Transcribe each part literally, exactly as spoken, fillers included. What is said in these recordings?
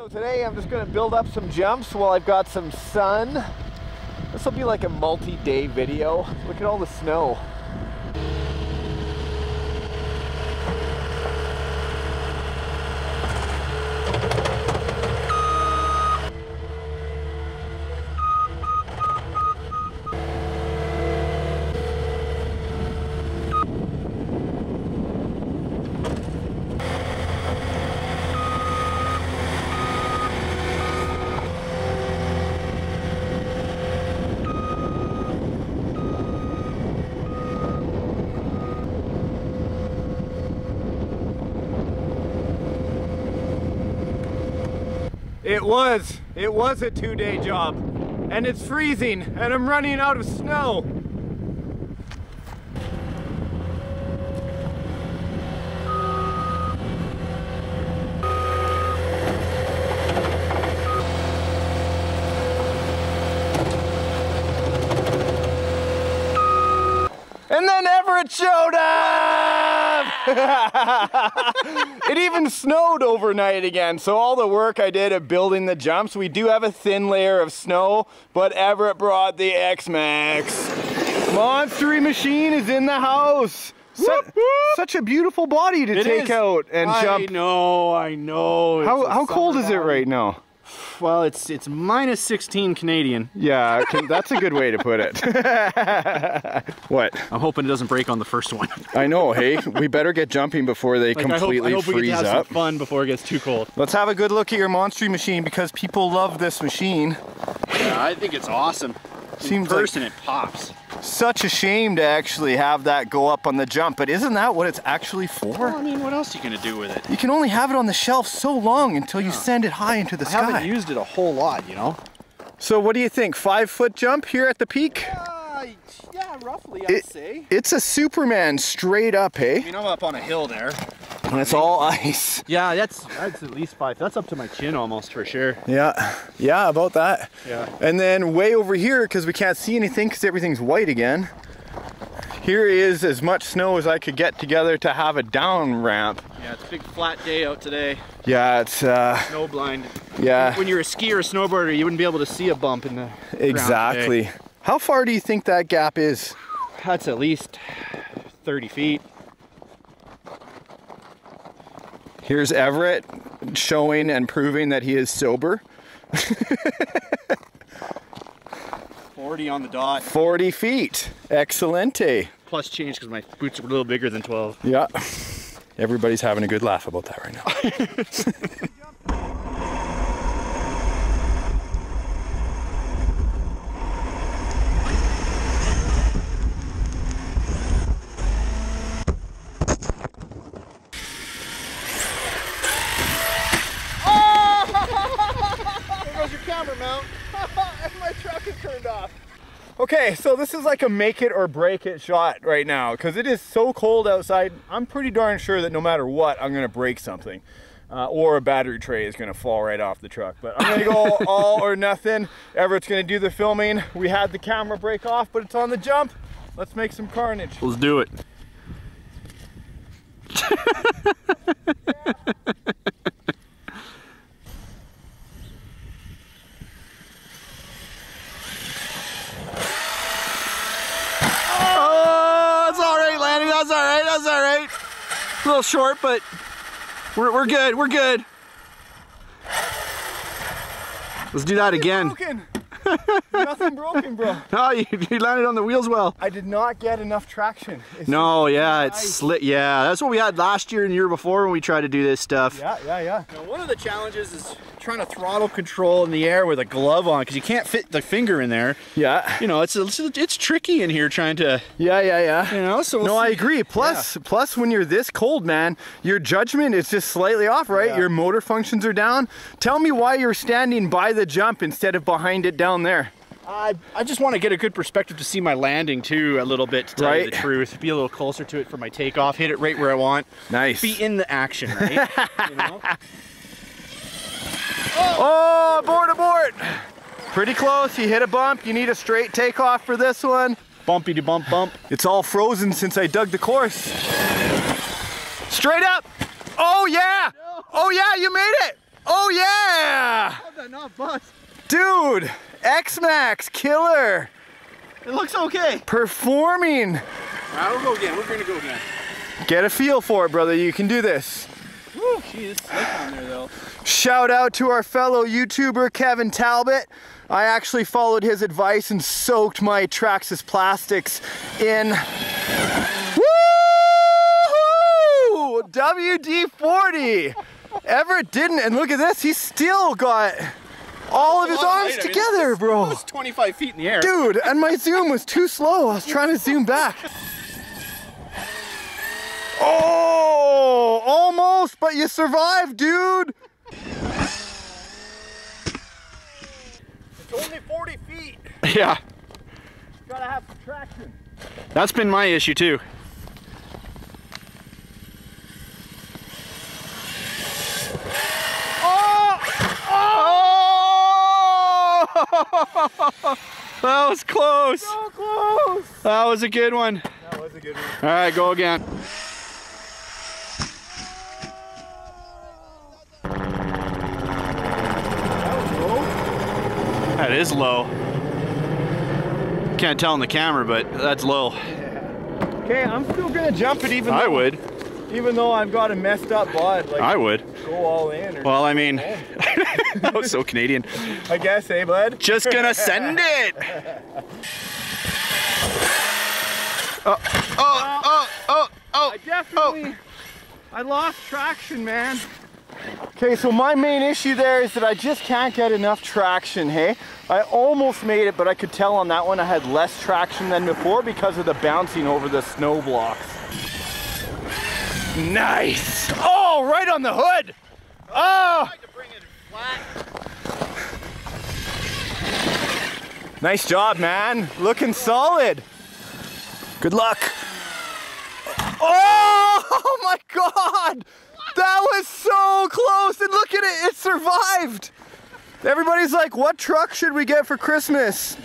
So today I'm just going to build up some jumps while I've got some sun. This will be like a multi-day video. Look at all the snow. It was, it was a two-day job, and it's freezing, and I'm running out of snow. And then Everett showed up! It even snowed overnight again, so all the work I did at building the jumps, we do have a thin layer of snow, but Everett brought the X-Max. Monstery machine is in the house! Such, such a beautiful body to it take is. out and I jump. I know, I know. How, how cold is it right now? Well, it's it's minus sixteen Canadian. Yeah, that's a good way to put it. What? I'm hoping it doesn't break on the first one. I know, hey? We better get jumping before they like, completely I hope, I hope freeze we get to have up. Some fun before it gets too cold. Let's have a good look at your Monstery machine because people love this machine. Yeah, I think it's awesome. In Seems person, like it pops. Such a shame to actually have that go up on the jump, but isn't that what it's actually for? Well, I mean, what else are you gonna do with it? You can only have it on the shelf so long until yeah. you send it high into the I sky. I haven't used it a whole lot, you know? So what do you think, five foot jump here at the peak? Uh, yeah, roughly, I'd it, say. It's a Superman straight up, hey? You know, up on a hill there. And it's all ice. Yeah, that's that's at least five. That's up to my chin almost for sure. Yeah, yeah, about that. Yeah. And then way over here, because we can't see anything because everything's white again, here is as much snow as I could get together to have a down ramp. Yeah, it's a big flat day out today. Yeah, it's... Uh, snow blind. Yeah. When you're a skier or a snowboarder, you wouldn't be able to see a bump in the Exactly. ground today. How far do you think that gap is? That's at least thirty feet. Here's Everett showing and proving that he is sober. forty on the dot. forty feet. Excelente. Plus change because my boots were a little bigger than twelve. Yeah. Everybody's having a good laugh about that right now. Okay, so this is like a make it or break it shot right now because it is so cold outside. I'm pretty darn sure that no matter what, I'm gonna break something uh, or a battery tray is gonna fall right off the truck. But I'm gonna go all or nothing. Everett's gonna do the filming. We had the camera break off, but it's on the jump. Let's make some carnage. Let's do it. That's all right, that's all right. A little short, but we're, we're good, we're good. Let's do that again. Nothing broken. Nothing broken, bro. No, you, you landed on the wheels well. I did not get enough traction. It's no, yeah, it's slick. Yeah, that's what we had last year and year before when we tried to do this stuff. Yeah, yeah, yeah. Now, one of the challenges is trying to throttle control in the air with a glove on because you can't fit the finger in there. Yeah. You know, it's it's tricky in here trying to. Yeah, yeah, yeah. You know, so. We'll no, see. I agree. Plus, yeah. plus, when you're this cold, man, your judgment is just slightly off, right? Yeah. Your motor functions are down. Tell me why you're standing by the jump instead of behind it down there. I, I just want to get a good perspective to see my landing too a little bit, to tell right. you the truth. Be a little closer to it for my takeoff. Hit it right where I want. Nice. Be in the action, right? You know? Oh, board abort! Pretty close, you hit a bump. You need a straight takeoff for this one. Bumpy to bump bump. It's all frozen since I dug the course. Straight up! Oh yeah! Oh yeah, you made it! Oh yeah! not bust. Dude, X-Max, killer. It looks okay. Performing. All right, we'll go again. We're going to go again. Get a feel for it, brother. You can do this. Woo, geez, it's slick on there, though. Shout out to our fellow YouTuber, Kevin Talbot. I actually followed his advice and soaked my Traxxas plastics in woo-hoo! W D forty. Everett didn't, and look at this, he still got all of his arms height. together, I mean, it's, bro. It was twenty-five feet in the air. Dude, and my zoom was too slow. I was trying to zoom back. Oh, almost, but you survived, dude. It's only forty feet. Yeah. You gotta have some traction. That's been my issue, too. Oh! Oh! That was close. So close. That was a good one. That was a good one. All right, go again. That is low. Can't tell on the camera, but that's low. Yeah. Okay, I'm still gonna jump it even though I would. Even though I've got a messed up bod. Like, I would. Go all in. Or well, I mean, that was so Canadian. I guess, eh, bud? Just gonna send it. Oh, oh, oh, oh, oh. I definitely, oh. I lost traction, man. Okay, so my main issue there is that I just can't get enough traction, hey? I almost made it, but I could tell on that one I had less traction than before because of the bouncing over the snow blocks. Nice! Oh, right on the hood! Oh! I like to bring it flat. Nice job, man. Looking solid. Good luck. Oh, oh my God! That was so close, and look at it, it survived. Everybody's like, what truck should we get for Christmas?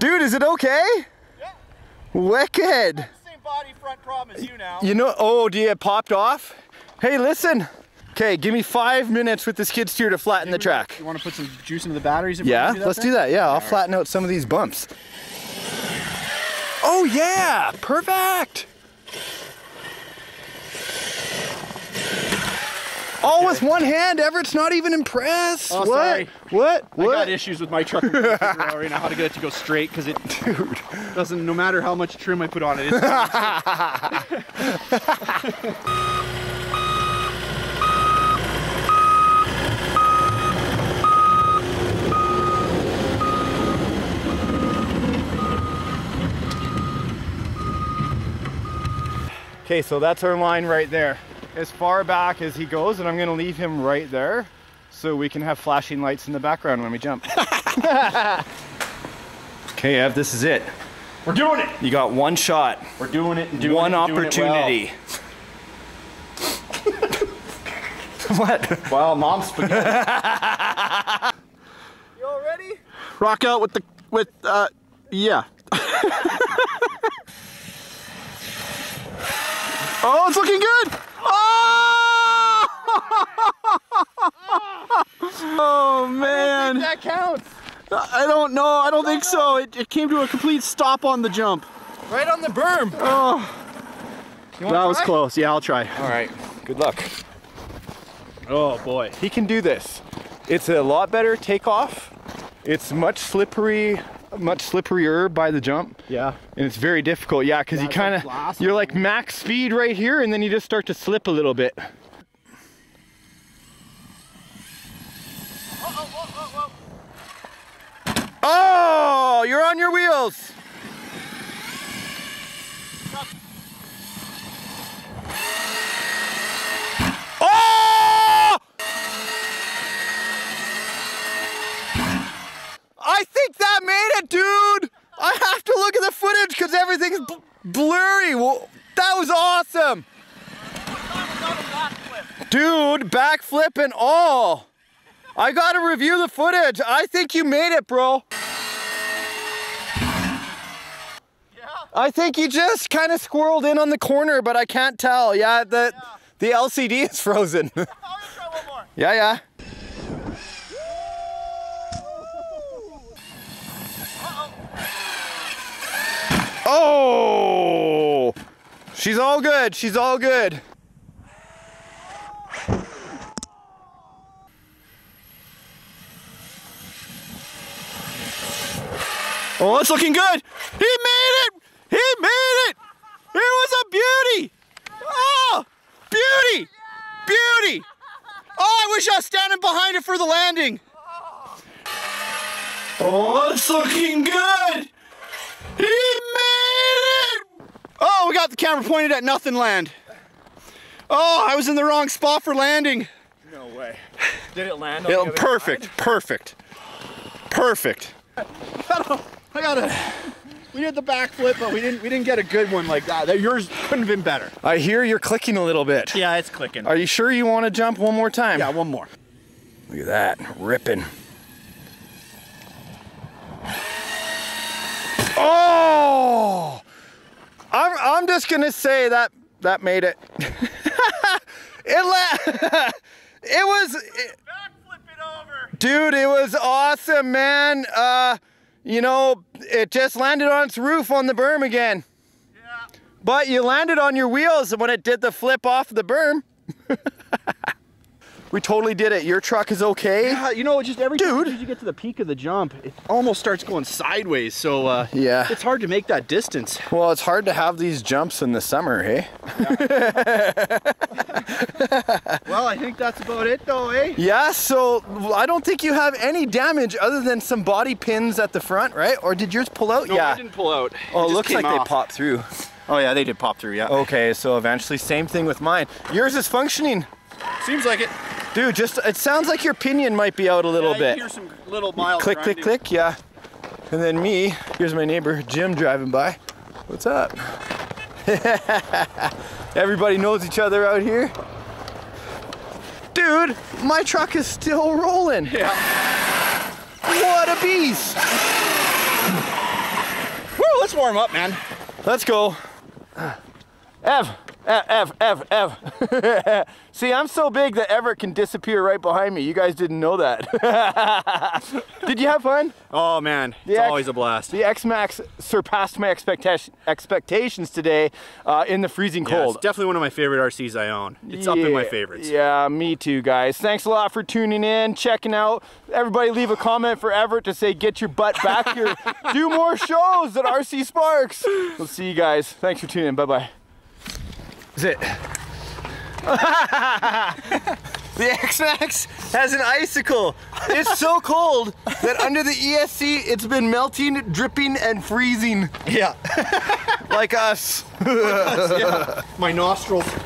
Dude, is it okay? Yeah. Wicked. I have the same body front problem as you now. You know, oh, do you popped off? Hey, listen. Okay, give me five minutes with this skid steer to flatten Maybe the track. You want to put some juice into the batteries? If yeah, do let's thing? do that, yeah. I'll right. flatten out some of these bumps. Oh yeah, perfect. All with one hand, Everett's not even impressed. Oh, what? Sorry. What? What? I got issues with my truck right now. How to get it to go straight because it Dude. doesn't. No matter how much trim I put on it. It's okay, so that's our line right there. As far back as he goes, and I'm gonna leave him right there so we can have flashing lights in the background when we jump. Okay, Ev, this is it. We're doing it! You got one shot. We're doing it and doing one it. One opportunity. Doing it well. What? Wow, mom's spaghetti. You all ready? Rock out with the, with, uh, yeah. Oh, it's looking good! Oh! Oh man! I don't think that counts. I don't know. I don't think so. It, it came to a complete stop on the jump. Right on the berm. Oh, you that was close. Yeah, I'll try. All right. Good luck. Oh boy, he can do this. It's a lot better takeoff. It's much slippery. Much slipperier by the jump. Yeah. And it's very difficult, yeah, because you kind of, you're like max speed right here and then you just start to slip a little bit. Oh, oh, oh, oh, oh. Oh, you're on your wheels. Stop. I think that made it, dude! I have to look at the footage because everything's bl blurry. Well, that was awesome! Dude, backflip and all. I gotta review the footage. I think you made it, bro. Yeah. I think you just kind of squirreled in on the corner, but I can't tell. Yeah, the, yeah. The L C D is frozen. Oh, let's try one more. Yeah, yeah. Uh-oh. Oh, she's all good. She's all good. Oh, it's looking good. He made it. He made it. It was a beauty. Oh, beauty. Beauty. Oh, I wish I was standing behind it for the landing. Oh, it's looking good. He made it. Oh, we got the camera pointed at nothing land. Oh, I was in the wrong spot for landing. No way. Did it land on it, the other perfect, side? Perfect. Perfect. Perfect. I got it. We did the backflip, but we didn't. We didn't get a good one like that. Yours couldn't have been better. I hear you're clicking a little bit. Yeah, it's clicking. Are you sure you want to jump one more time? Yeah, one more. Look at that, ripping. Oh! I'm. I'm just gonna say that that made it. it la It was. It, dude, it was awesome, man. Uh. You know, it just landed on its roof on the berm again. Yeah. But you landed on your wheels when it did the flip off the berm. We totally did it. Your truck is okay. Yeah, you know, just every dude. time you get to the peak of the jump, it almost starts going sideways. So uh, yeah, it's hard to make that distance. Well, it's hard to have these jumps in the summer, hey? Yeah. Well, I think that's about it though, eh? Yeah, so I don't think you have any damage other than some body pins at the front, right? Or did yours pull out? No, yeah. I didn't pull out. Oh, it, it looks like off. They popped through. Oh yeah, they did pop through, yeah. Okay, so eventually same thing with mine. Yours is functioning. Seems like it. Dude, just it sounds like your pinion might be out a little yeah, you bit. Hear some little mild click, grinding. click, click, yeah. And then me, here's my neighbor, Jim, driving by. What's up? Everybody knows each other out here. Dude, my truck is still rolling. Yeah. What a beast. Woo, let's warm up, man. Let's go. Ev, Ev, Ev, Ev, Ev. See, I'm so big that Everett can disappear right behind me. You guys didn't know that. Did you have fun? Oh, man. It's always a blast. The X-Max surpassed my expectation, expectations today uh, in the freezing cold. Yeah, it's definitely one of my favorite R Cs I own. It's yeah, up in my favorites. Yeah, me too, guys. Thanks a lot for tuning in, checking out. Everybody leave a comment for Everett to say, get your butt back here. Do more shows at R C Sparks. We'll see you guys. Thanks for tuning in. Bye-bye. That's it. The X-Max has an icicle. It's so cold that under the E S C, it's been melting, dripping, and freezing. Yeah. Like us. Like us, yeah. My nostrils.